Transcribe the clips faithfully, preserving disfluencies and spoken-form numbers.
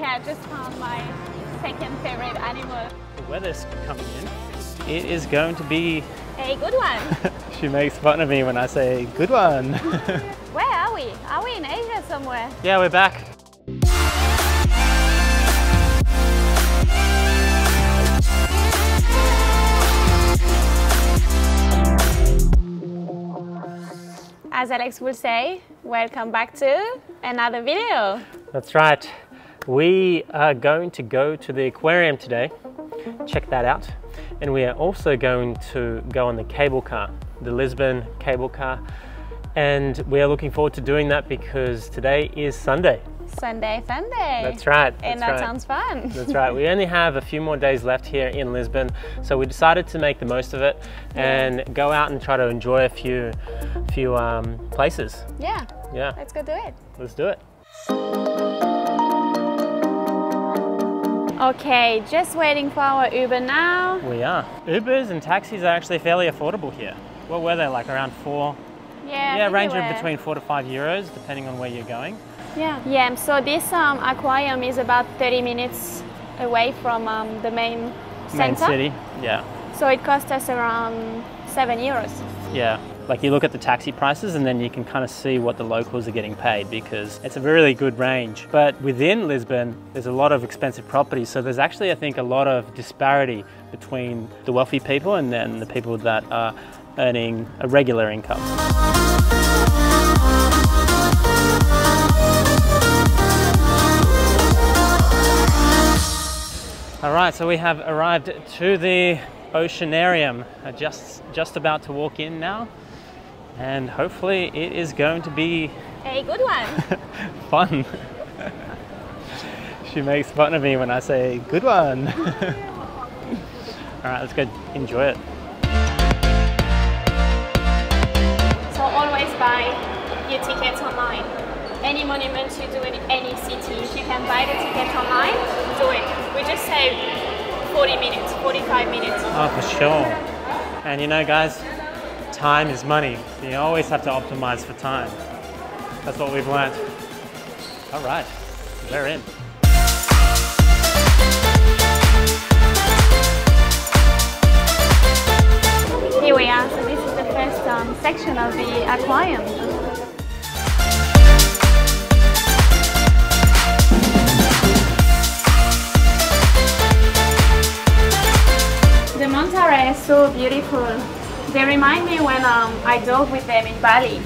yeah, just found my second favorite animal. The weather's coming in. It is going to be a good one. She makes fun of me when I say good one. Where are we? Are we in Asia somewhere? Yeah, we're back. As Alex will say, welcome back to another video. That's right. We are going to go to the aquarium today. Check that out. And we are also going to go on the cable car, the Lisbon cable car. And we are looking forward to doing that because today is Sunday. Sunday fun day. That's right. That's and that right. sounds fun. That's right. We only have a few more days left here in Lisbon, so we decided to make the most of it and yeah. go out and try to enjoy a few, few um, places. Yeah. Yeah. Let's go do it. Let's do it. Okay, just waiting for our Uber now. We are. Ubers and taxis are actually fairly affordable here. What were they, like around four? Yeah, yeah, a range of between four to five euros, depending on where you're going. Yeah. Yeah. So this um, aquarium is about thirty minutes away from um, the main center. Main city. Yeah. So it cost us around seven euros. Yeah. Like you look at the taxi prices and then you can kind of see what the locals are getting paid because it's a really good range. But within Lisbon, there's a lot of expensive properties. So there's actually, I think, a lot of disparity between the wealthy people and then the people that are earning a regular income. All right, so we have arrived to the Oceanarium. I'm just, just about to walk in now. And hopefully it is going to be a good one. Fun. She makes fun of me when I say good one. All right, let's go enjoy it. So always buy your tickets online. Any monument you do in any city, if you can buy the ticket online, do it. We just save forty minutes, forty-five minutes. Oh, for sure. And you know, guys, time is money. You always have to optimize for time. That's what we've learned. All right, we're in. Here we are. So this is the first um, section of the aquarium. The Manta Ray is so beautiful. They remind me when um, I dove with them in Bali.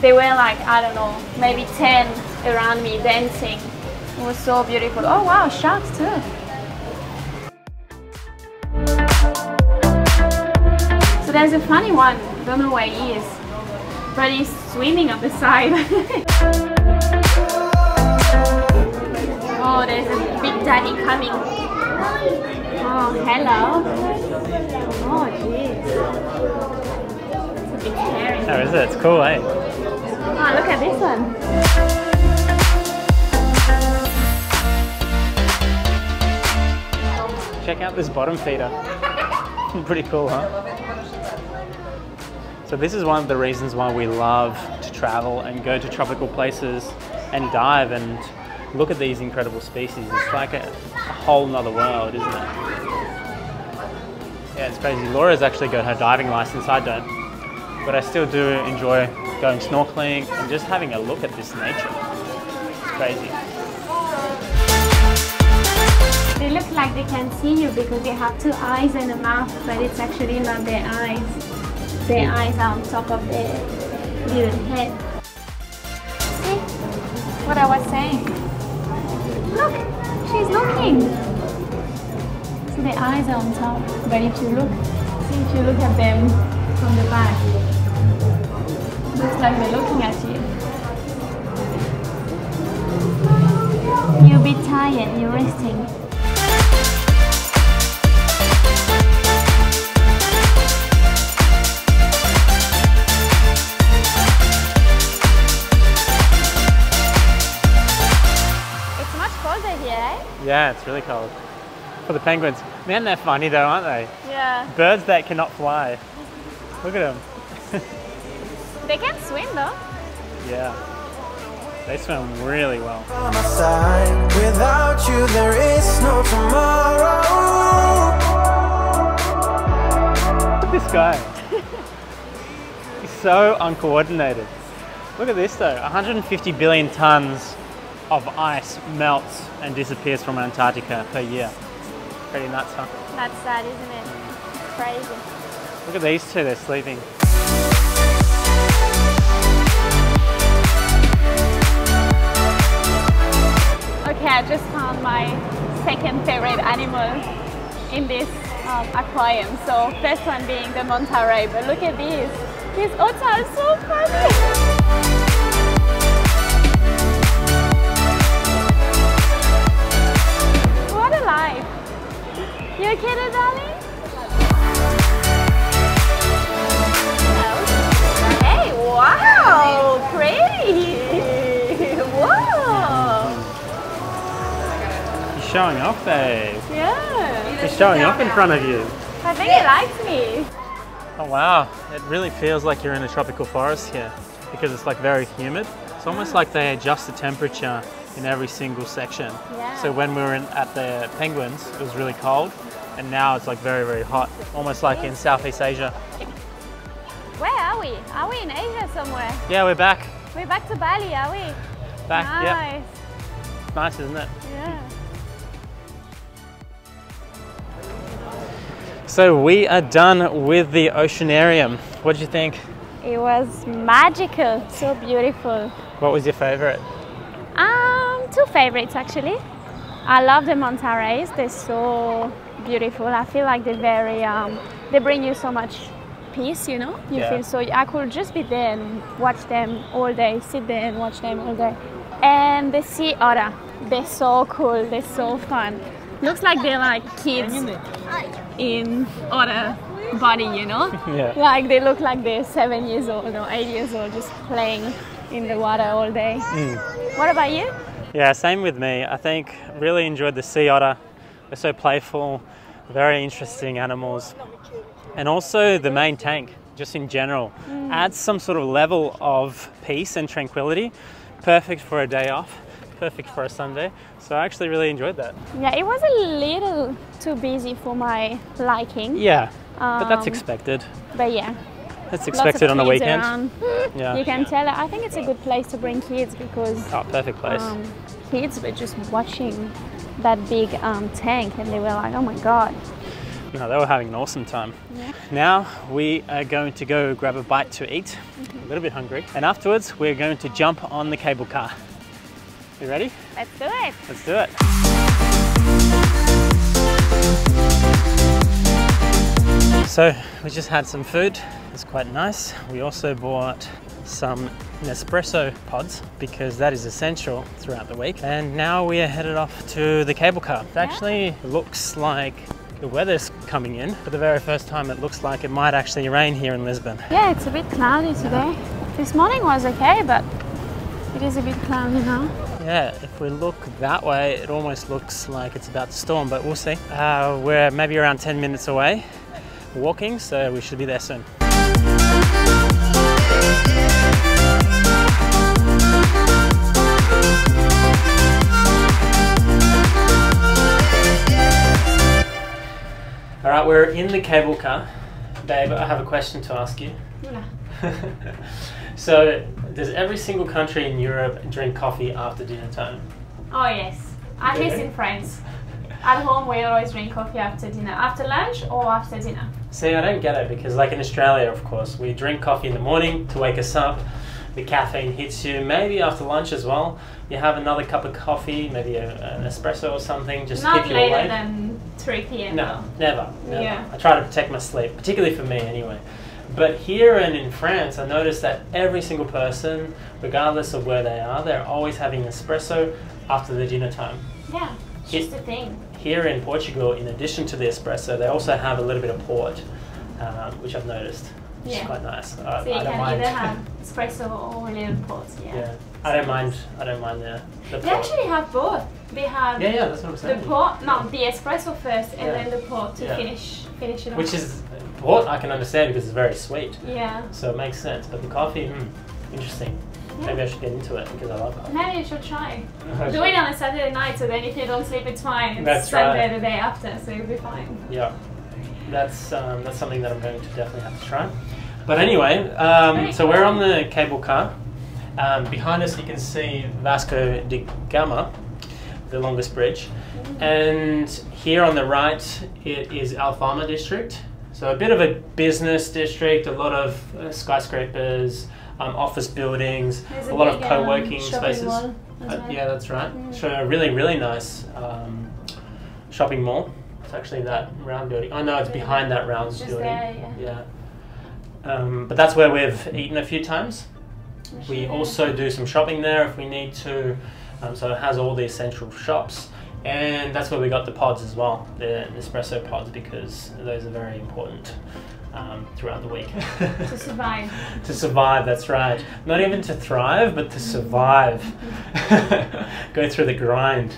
They were like, I don't know, maybe ten around me dancing. It was so beautiful. Oh wow, sharks too. So there's a funny one, don't know where he is, but he's swimming up the side. Oh, there's a big daddy coming. Oh, hello. Oh, jeez. It's a bit scary. How is it? It's cool, eh? Oh, look at this one. Check out this bottom feeder. Pretty cool, huh? So this is one of the reasons why we love to travel and go to tropical places and dive and look at these incredible species. It's like a, a whole nother world, isn't it? Yeah, it's crazy. Laura's actually got her diving license, I don't. But I still do enjoy going snorkeling and just having a look at this nature. It's crazy. They look like they can see you because they have two eyes and a mouth, but it's actually not their eyes. Their eyes are on top of their little head. See what I was saying? Look, she's looking. The eyes are on top, but if you look, see if you look at them from the back, looks like they're looking at you. You'll be tired, you're resting. It's much colder here, eh? Yeah, it's really cold. For the penguins. Man, they're funny though, aren't they? Yeah. Birds that cannot fly. Look at them. They can swim though. Yeah. They swim really well. guy. He's so uncoordinated. Look at this though, one hundred fifty billion tons of ice melts and disappears from Antarctica per year. Pretty nuts, huh? That's sad, isn't it? Crazy. Look at these two, they're sleeping. Okay, I just found my second favorite animal in this um, aquarium. So first one being the Manta Ray, but look at these. These otters are so funny. What a life. You okay there, darling? Hey, wow, pretty. Wow. He's showing off, babe. Yeah. He's showing off in front of you. I think he likes me. Oh wow, it really feels like you're in a tropical forest here because it's like very humid. It's almost like they adjust the temperature in every single section. Yeah. So when we were in, at the penguins, it was really cold and now it's like very, very hot. Almost like in Southeast Asia. Where are we? Are we in Asia somewhere? Yeah, we're back. We're back to Bali, are we? Back, nice. Yeah. It's nice, isn't it? Yeah. So we are done with the Oceanarium. What did you think? It was magical, so beautiful. What was your favorite? Um, two favorites actually. I love the manta rays. They're so beautiful. I feel like they're very, um, they bring you so much peace, you know? You yeah. feel so, I could just be there and watch them all day, sit there and watch them all day. And the sea otter, they're so cool, they're so fun. Looks like they're like kids in otter body, you know? Yeah. Like they look like they're seven years old or eight years old, just playing in the water all day. Mm. What about you? Yeah, same with me. I think really enjoyed the sea otter. They're so playful, very interesting animals. And also the main tank, just in general, mm. adds some sort of level of peace and tranquility. Perfect for a day off. Perfect for a Sunday, so I actually really enjoyed that. Yeah, it was a little too busy for my liking. Yeah, um, but that's expected. But yeah. That's expected on a weekend. Yeah. You can tell, I think it's a good place to bring kids because... Oh, perfect place. Um, kids were just watching that big um, tank and they were like, oh my God. No, they were having an awesome time. Yeah. Now we are going to go grab a bite to eat. Mm-hmm. I'm a little bit hungry. And afterwards, we're going to jump on the cable car. You ready? Let's do it. Let's do it. So we just had some food. It's quite nice. We also bought some Nespresso pods because that is essential throughout the week. And now we are headed off to the cable car. It actually yeah. looks like the weather's coming in. For the very first time, it looks like it might actually rain here in Lisbon. Yeah, it's a bit cloudy today. This morning was okay, but it is a bit cloudy now. Yeah, if we look that way, it almost looks like it's about to storm, but we'll see. Uh, we're maybe around ten minutes away walking, so we should be there soon. All right, we're in the cable car. Babe, I have a question to ask you. Yeah. So, does every single country in Europe drink coffee after dinner time? Oh yes, at least in France. At home we always drink coffee after dinner, after lunch or after dinner. See, I don't get it because like in Australia, of course, we drink coffee in the morning to wake us up. The caffeine hits you, maybe after lunch as well. You have another cup of coffee, maybe a, an espresso or something, just keep you awake. Not later than three P M No, never, never. Yeah. I try to protect my sleep, particularly for me anyway. But here and in France, I noticed that every single person, regardless of where they are, they're always having espresso after the dinner time. Yeah, it's just a thing. Here in Portugal, in addition to the espresso, they also have a little bit of port, um, which I've noticed, which yeah. is quite nice. I, so you I don't can mind. Either have espresso or a little port, yeah. yeah. I don't mind, I don't mind the, the port. They actually have both. They have yeah, yeah, that's what I'm saying. The port, no, the espresso first and yeah. then the port to yeah. finish, finish it off. Which is port, I can understand because it's very sweet. Yeah. So it makes sense. But the coffee, mm, interesting. Yeah. Maybe I should get into it because I love coffee. Maybe you should try. Do it on a Saturday night so then if you don't sleep, it's fine. It's that's Sunday right. the day after, so you'll be fine. Yeah. that's um, that's something that I'm going to definitely have to try. But anyway, um, so we're on the cable car. Um, behind us, you can see Vasco de Gama, the longest bridge. And here on the right, it is Alfama district. So a bit of a business district, a lot of uh, skyscrapers, um, office buildings, There's a lot big, of co-working um, spaces. Mall, uh, yeah, that's right. Mm. So a really, really nice um, shopping mall. It's actually that round building. Oh no, it's really? behind that round Just building. There, yeah. yeah. Um, but that's where we've eaten a few times. We also do some shopping there if we need to. Um, so it has all the essential shops. And that's where we got the pods as well, the Nespresso pods, because those are very important um, throughout the week. To survive. To survive, that's right. Not even to thrive, but to survive. Go through the grind.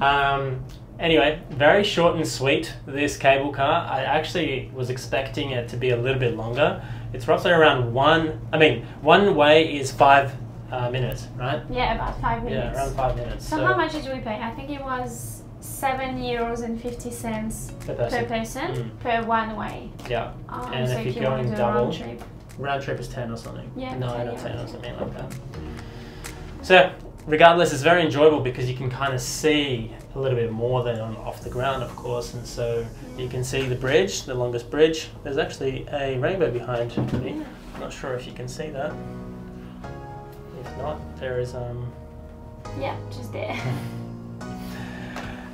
Um, anyway, very short and sweet, this cable car. I actually was expecting it to be a little bit longer. It's roughly around one, I mean, one way is five Uh, minutes, right? Yeah, about five minutes. Yeah, around five minutes. So, so how much did we pay? I think it was seven euros and fifty cents per person, per, person, mm. per one way. Yeah, um, and so if, if you're going double, round trip. round trip is ten or something. Yeah, nine or ten or something like that. So regardless, it's very enjoyable because you can kind of see a little bit more than on off the ground, of course, and so you can see the bridge, the longest bridge. There's actually a rainbow behind me. Yeah. I'm not sure if you can see that. Not there is um yeah just there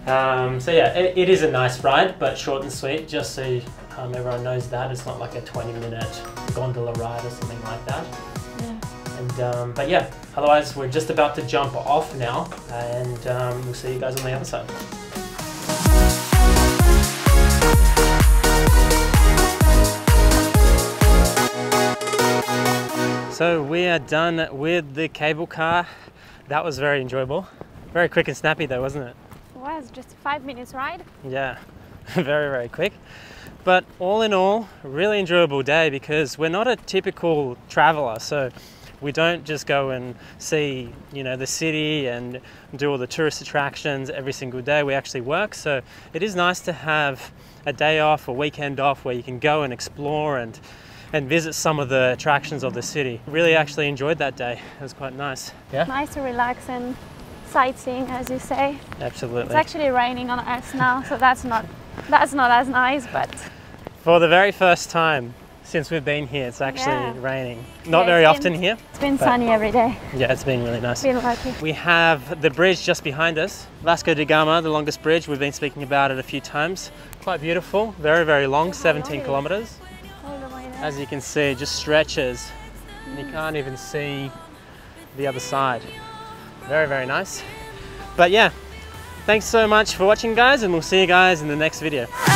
um so yeah it, it is a nice ride, but short and sweet, just so um, everyone knows that it's not like a twenty minute gondola ride or something like that. Yeah. And um but yeah, otherwise we're just about to jump off now, and um we'll see you guys on the other side. So we are done with the cable car. That was very enjoyable. Very quick and snappy though, wasn't it? It was, just a five minutes ride. Yeah, very, very quick. But all in all, really enjoyable day because we're not a typical traveler. So we don't just go and see, you know, the city and do all the tourist attractions every single day. We actually work. So it is nice to have a day off, a weekend off where you can go and explore and and visit some of the attractions of the city. Really actually enjoyed that day. It was quite nice. Yeah? Nice to relax and sightseeing, as you say. Absolutely. It's actually raining on us now, so that's not, that's not as nice, but... For the very first time since we've been here, it's actually yeah. raining. Not yeah, very been, often here. It's been sunny every day. Yeah, it's been really nice. Been lucky. We have the bridge just behind us. Vasco de Gama, the longest bridge. We've been speaking about it a few times. Quite beautiful, very, very long, seventeen kilometers. As you can see, it just stretches and you can't even see the other side. Very, very nice. But yeah, thanks so much for watching, guys, and we'll see you guys in the next video.